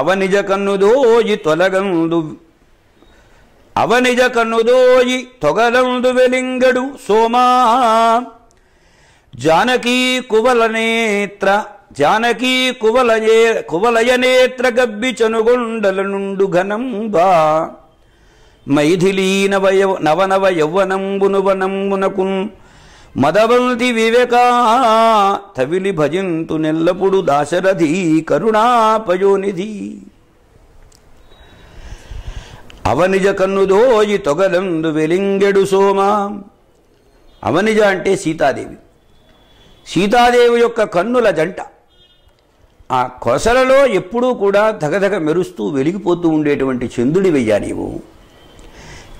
ಅವನಿಜ ಕನ್ನುದೋಯಿ ತೊಗಲಂದು ವೆಲಿಂಗಡು ಸೋಮ ಜಾನಕಿ ಕುವಲನೇತ್ರ ಜಾನಕಿ ಕುವಲಯನೇತ್ರ ಗಬ್ಬಿ ಚನುಗೊಂಡಲನುಂಡು ಘನಂಬ ಮೈಥಿಲೀ ನವನವ ಯೌವನಂಬುನುವನಂಬುನಕು మదవంతి వివేక తవిలి భజింతు నెల్లపుడు దాశరథి కరుణాపయోనిధి అవనిజ కన్నుదోయి తొగలందు వెలింగెడు సోమ. అవనిజ అంటే సీతాదేవి. సీతాదేవి యొక్క కన్నుల జంట ఆ కొసలలో ఎప్పుడూ కూడా ధగధగ మెరుస్తూ వెలిగిపోతూ ఉండేటువంటి చంద్రుడి వెయ్యా నీవు.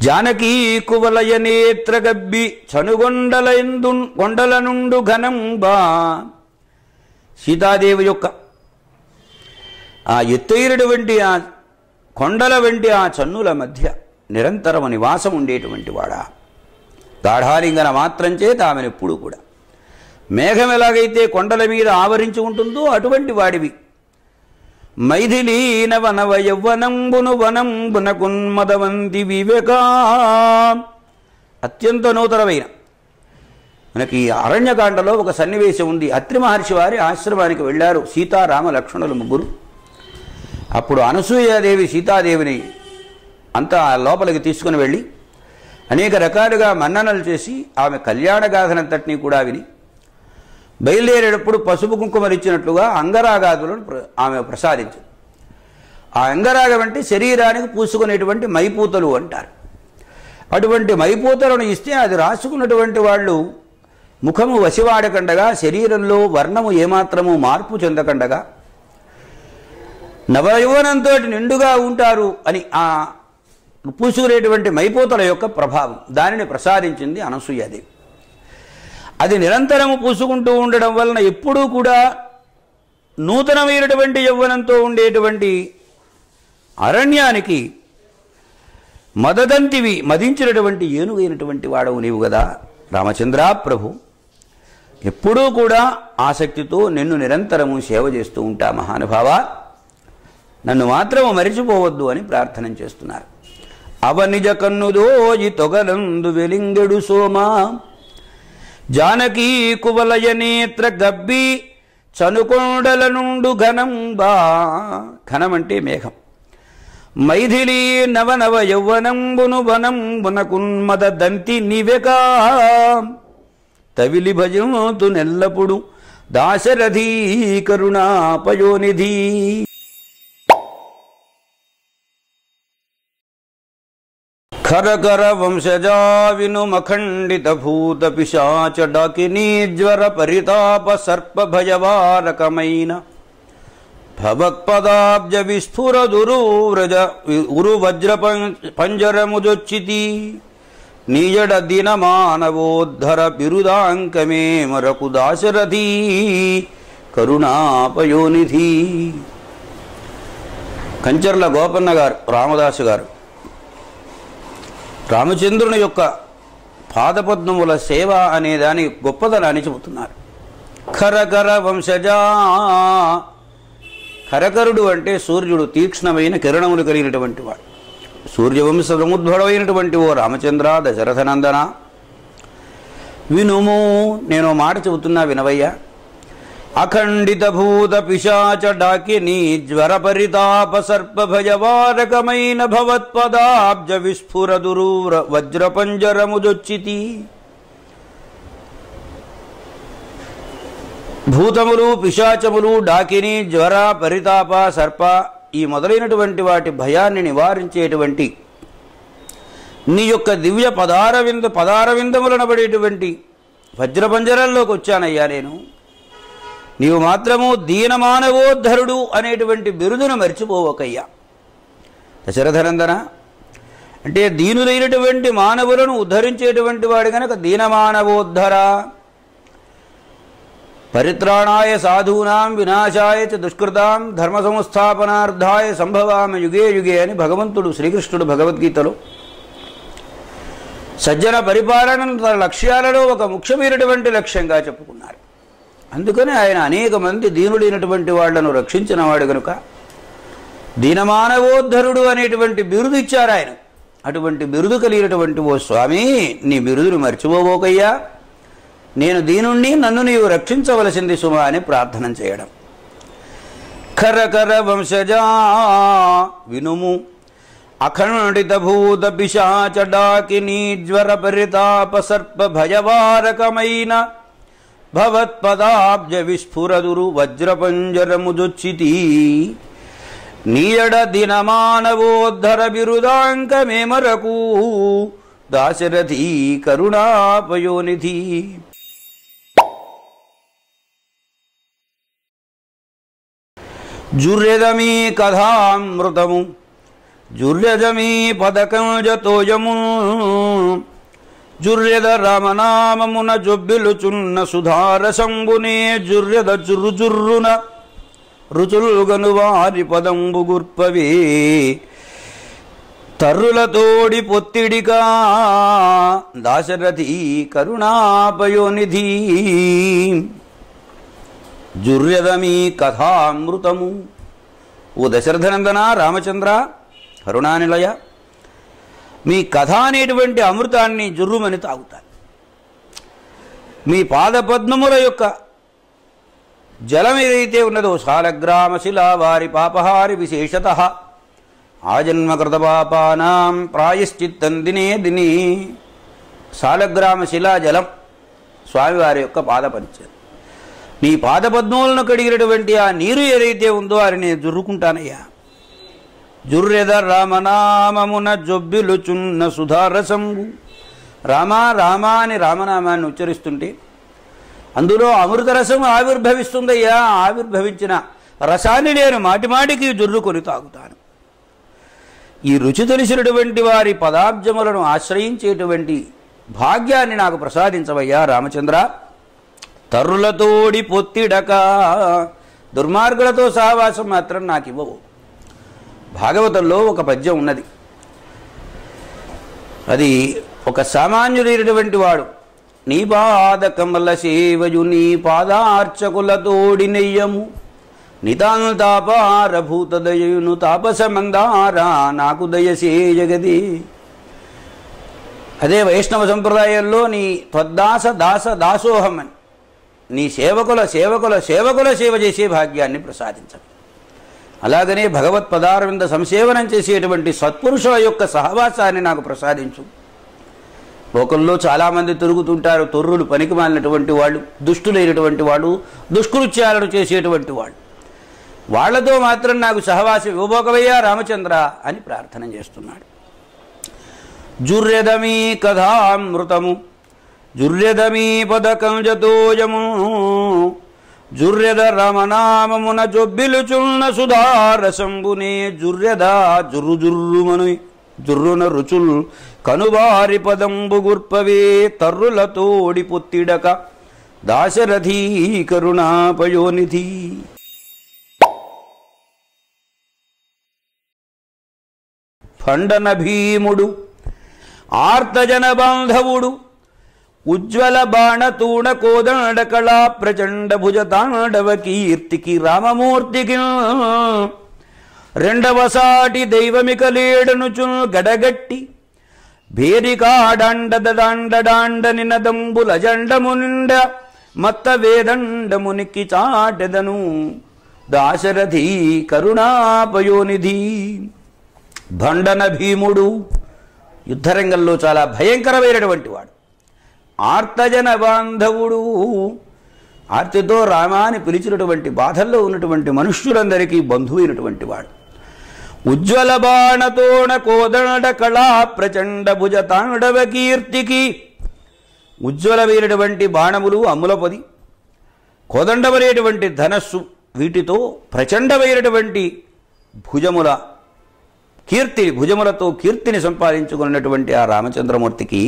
జానకీ కువలయ నేత్ర గబ్బి చనుగొండలనుండు ఘనంబా. సీతాదేవి యొక్క ఆ ఎత్తైరడు వంటి ఆ కొండల వంటి ఆ చన్నుల మధ్య నిరంతరము నివాసం ఉండేటువంటి వాడా. గాఢాలింగన మాత్రం చేత ఆమెనెప్పుడు కూడా మేఘం ఎలాగైతే కొండల మీద ఆవరించి ఉంటుందో అటువంటి వాడివి. మైథిలీన వనవ యవ్వనంబును వనంబునకున్మదవంతి వివేకా. అత్యంత నూతనమైన మనకి అరణ్యకాండలో ఒక సన్నివేశం ఉంది. అత్రి మహర్షి వారి ఆశ్రమానికి వెళ్ళారు సీతారామ లక్ష్మణులు ముగ్గురు. అప్పుడు అనసూయాదేవి సీతాదేవిని అంతా లోపలికి తీసుకుని వెళ్ళి అనేక రకాలుగా మన్ననలు చేసి ఆమె కళ్యాణ గాథనంతటినీ కూడా విని బయలుదేరేటప్పుడు పసుపు కుంకుమరిచ్చినట్లుగా అంగరాగాదులను ఆమె ప్రసాదించింది. ఆ అంగరాగం అంటే శరీరానికి పూసుకునేటువంటి మైపూతలు అంటారు. అటువంటి మైపూతలను ఇస్తే అది రాసుకున్నటువంటి వాళ్ళు ముఖము వసివాడకుండగా, శరీరంలో వర్ణము ఏమాత్రము మార్పు చెందకుండగా నవయౌవనంతో నిండుగా ఉంటారు అని ఆ పూసుకునేటువంటి మైపూతల యొక్క ప్రభావం. దానిని ప్రసాదించింది అనసూయాదేవి. అది నిరంతరము పూసుకుంటూ ఉండడం వలన ఎప్పుడూ కూడా నూతనమైనటువంటి యవ్వనంతో ఉండేటువంటి అరణ్యానికి మదదంతివి మదించినటువంటి ఏనుగైనటువంటి వాడవు నీవు కదా రామచంద్ర ప్రభు. ఎప్పుడూ కూడా ఆసక్తితో నిన్ను నిరంతరము సేవ చేస్తూ ఉంటా మహానుభావ, నన్ను మాత్రము మరిచిపోవద్దు అని ప్రార్థన చేస్తున్నారు. అవనిజ కన్నుదోయి తొగలందు వెలింగెడు సోమా జానకీ కువలయ నేత్ర గబ్బి చనుకొండల నుండు ఘనంబా. ఘనమంటే మేఘం. మైథిలీ నవనవ యౌవనంబును వనంబునకున్మద దంతి నివేకా తవిలి భజంతు నెల్లపుడు దాశరథీ కరుణాపయోనిధి. खरकर वंशजा विनुमखंडित भूत पिशाच डाकिनी ज्वर परिताप सर्प भयवारकमैन भवत्पदाब्ज विस्फुर दुरुव्रज उरुवज्र पंजर मुदोच्चिति नीजड दीन मानवोद्धर बिरुदांक मे मरकु दाशरथी करुणापयोनिधि. कंचर्ल गोपन्न गारु रामदाసు గారు రామచంద్రుని యొక్క పాదపద్మముల సేవ అనే దాని గొప్పదనాన్ని చెబుతున్నారు. ఖరకర వంశజా, ఖరకరుడు అంటే సూర్యుడు, తీక్ష్ణమైన కిరణములు కలిగినటువంటి వాడు, సూర్యవంశ సముద్భుడమైనటువంటి ఓ రామచంద్ర దశరథనందన వినుము, నేను మాట చెబుతున్నా వినవయ్యా. అఖండిత భూత పిశాచ డాకిని జ్వర పరితాప సర్ప భయవారకమైన భవత్పదాబ్జ విస్ఫుర దురూర వజ్రపంజరముజొచ్చితి. భూతములు, పిశాచములు, డాకిని, జ్వర, పరితాప, సర్ప ఈ మొదలైనటువంటి వాటి భయాన్ని నివారించేటువంటి నీ యొక్క దివ్య పదారవిందములనబడేటువంటి వజ్రపంజరంలోకి వచ్చానయ్యా నేను. నీవు మాత్రము దీనమానవోద్ధరుడు అనేటువంటి బిరుదును మర్చిపోవకయ్యా దశరథనందన. అంటే దీనులైనటువంటి మానవులను ఉద్ధరించేటువంటి వాడు కనుక దీనమానవోద్ధర. పరిత్రాణాయ సాధూనాం వినాశాయ చ దుష్కృతాం ధర్మ సంస్థాపనార్థాయ సంభవామి యుగే యుగే అని భగవంతుడు శ్రీకృష్ణుడు భగవద్గీతలో సజ్జన పరిపాలన తన లక్ష్యాలలో ఒక ముఖ్యమైనటువంటి లక్ష్యంగా చెప్పుకున్నారు. అందుకని ఆయన అనేక మంది దీనుడైనటువంటి వాళ్లను రక్షించిన వాడు కనుక దీనమానవోద్ధరుడు అనేటువంటి బిరుదు ఇచ్చారు ఆయన. అటువంటి బిరుదు కలిగినటువంటి ఓ స్వామి, నీ బిరుదును మర్చిపోబోకయ్యా, నేను దీనుణ్ణి, నన్ను నీవు రక్షించవలసింది సుమా అని ప్రార్థన చేయడం. కరకర వంశజా వినుము అఖండిత భూత పిశాచడాకిని జ్వర పరితాప సర్ప భయవారకమైన భవత్పదాబ్జ విస్ఫురదురు వజ్రపంజరముజొచ్చితి నీయడ దినమానవోద్ధర బిరుదాంకమేమరకు దాశరథి కరుణాపయోనిధి. జుర్యదమీ కథామృతము జుర్యదమీ పదకంజతోయము జుర్యద రామనామమున జొబ్బిలుచున్న సుధారసంబునే జుర్యద జుర్రుజుర్రున రుచులుగను వారి పదంబు గుర్పవే తర్రులతోడి పొత్తిడికా దాశరథి కరుణాపయోనిధి. జుర్యదమీ కథామృతము. ఓ దశరథనందన, రామచంద్ర, కరుణానిలయ, మీ కథ అనేటువంటి అమృతాన్ని జుర్రుమని తాగుతాను. మీ పాదపద్మముల యొక్క జలం ఏదైతే ఉన్నదో శాలగ్రామశిల వారి పాపహారి విశేషత ఆజన్మకృత పాపానాం ప్రాయశ్చిత్తం దినే దిని. శాలగ్రామశిలా జలం స్వామివారి యొక్క పాదపంచ. నీ పాదపద్మములను కడిగినటువంటి ఆ నీరు ఏదైతే ఉందో అని నేను జుర్రుకుంటానయ్యా. జుర్రెద రామనామమున జొబ్బిలుచున్న సుధారసంబు, రామా రామా అని రామనామాన్ని ఉచ్చరిస్తుంటే అందులో అమృతరసం ఆవిర్భవిస్తుందయ్యా. ఆవిర్భవించిన రసాన్ని నేను మాటిమాటికి జుర్రుకొని తాగుతాను. ఈ రుచి తెలిసినటువంటి వారి పదాబ్జములను ఆశ్రయించేటువంటి భాగ్యాన్ని నాకు ప్రసాదించవయ్యా రామచంద్ర. తరులతోడి పొత్తిడక, దుర్మార్గులతో సహవాసం మాత్రం నాకు ఇవ్వవు. భాగవతంలో ఒక పద్యం ఉన్నది. అది ఒక సామాన్యుడైనటువంటి వాడు, నీ పాద కమల సేవయు నీ పాదార్చకులతోడి నెయ్యము నితాంతాపారభూత దయయును తాపసమందారా నాకు దయసేయగది. అదే వైష్ణవ సంప్రదాయంలో నీ త్వద్దాస దాస దాసోహం అని, నీ సేవకుల సేవకుల సేవకుల సేవ చేసే భాగ్యాన్ని ప్రసాదించండి. అలాగనే భగవత్పదారవింద సంసేవనం చేసేటువంటి సత్పురుషుల యొక్క సహవాసాన్ని నాకు ప్రసాదించు. లోకల్లో చాలామంది తిరుగుతుంటారు, తొర్రులు, పనికి మాలినటువంటి వాళ్ళు, దుష్టులైనటువంటి వాళ్ళు, దుష్కృత్యాలను చేసేటువంటి వాళ్ళు. వాళ్లతో మాత్రం నాకు సహవాసం ఇవ్వబోకవయ్యా రామచంద్ర అని ప్రార్థన చేస్తున్నాడు. జుర్యదమీ కథామృతము జుర్యదమీ పదకంజతోయము జుర్యద రామనామమున జొబ్బిలుచున్న సుధారసంబునే జుర్యద జుర్రుజుర్రుమను జుర్రున రుచులు కనువారి పదంబు గుర్పవే తర్రులతోడి పొత్తిడక దాశరథీ కరుణాపయోనిధి. ఖండన భీముడు ఆర్తజన బాంధవుడు ఉజ్వల బాణతూణ కోదండ కళా ప్రచండ భుజ తాండవ కీర్తికి రామమూర్తికి రెండవసాటి దైవమిక లేడనుచు గడగట్టి భేరికాడాండదాండడాండ నినదంబులజండముండ మత్త వేదండమునికి చాటెదను దాశరథి కరుణాపయోనిధి. భండన భీముడు యుద్ధరంగంలో చాలా భయంకరమైనటువంటి వాడు. ఆర్తజన బాంధవుడు, ఆర్తితో రామాన్ని పిలిచినటువంటి బాధల్లో ఉన్నటువంటి మనుష్యులందరికీ బంధువైనటువంటి వాడు. ఉజ్వల బాణతోణ కోదండ కళా ప్రచండ భుజ తాండవ కీర్తికి, ఉజ్వలమైనటువంటి బాణములు అమ్ములపది, కోదండమైనటువంటి ధనస్సు, వీటితో ప్రచండమైనటువంటి భుజముల కీర్తి, భుజములతో కీర్తిని సంపాదించుకున్నటువంటి ఆ రామచంద్రమూర్తికి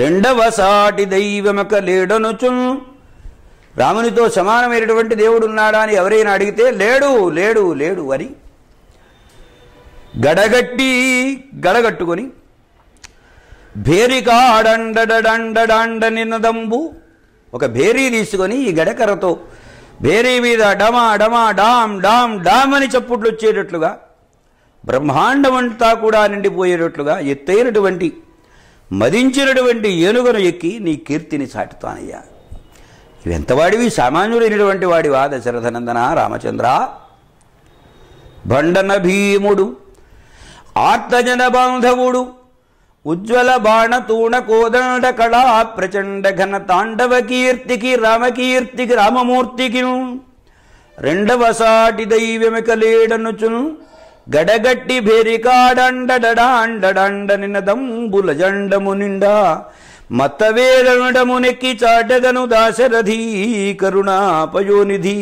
రెండవసాటి దైవమక లేడనుచు, రామునితో సమానమైనటువంటి దేవుడు ఉన్నాడా అని ఎవరైనా అడిగితే లేడు లేడు లేడు అని గడగట్టుకొని భేరికాడండడండడాండ నినదంబు, ఒక భేరీ తీసుకొని ఈ గడకరతో భేరీ మీద డమా డమా డామ్ డామ్ డామ్ అని చప్పుట్లు వచ్చేటట్లుగా బ్రహ్మాండమంతా కూడా నిండిపోయేటట్లుగా ఎత్తైనటువంటి మదించినటువంటి ఏనుగును ఎక్కి నీ కీర్తిని చాటుతానయ్యా. ఇవెంతవాడివి, సామాన్యుడైనటువంటి వాడివా దశరథనందన రామచంద్ర? బండన భీముడు ఆర్తజన బాంధవుడు ఉజ్వల బాణ తూణ కోదండ కళా ప్రచండ ఘన తాండవ కీర్తికి రామకీర్తికి రామమూర్తికి రెండవ సాటి దైవమిక లేడనుచును గడగట్టి భేరికాడండడాండడాండ నినదంబుల జండము నిండా మతవేరణడమునెక్కి చాటగను దాశరథీ కరుణాపయోనిధి.